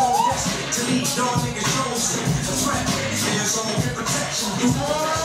All destined to lead, dog niggas chosen. The threat, there's only good protection.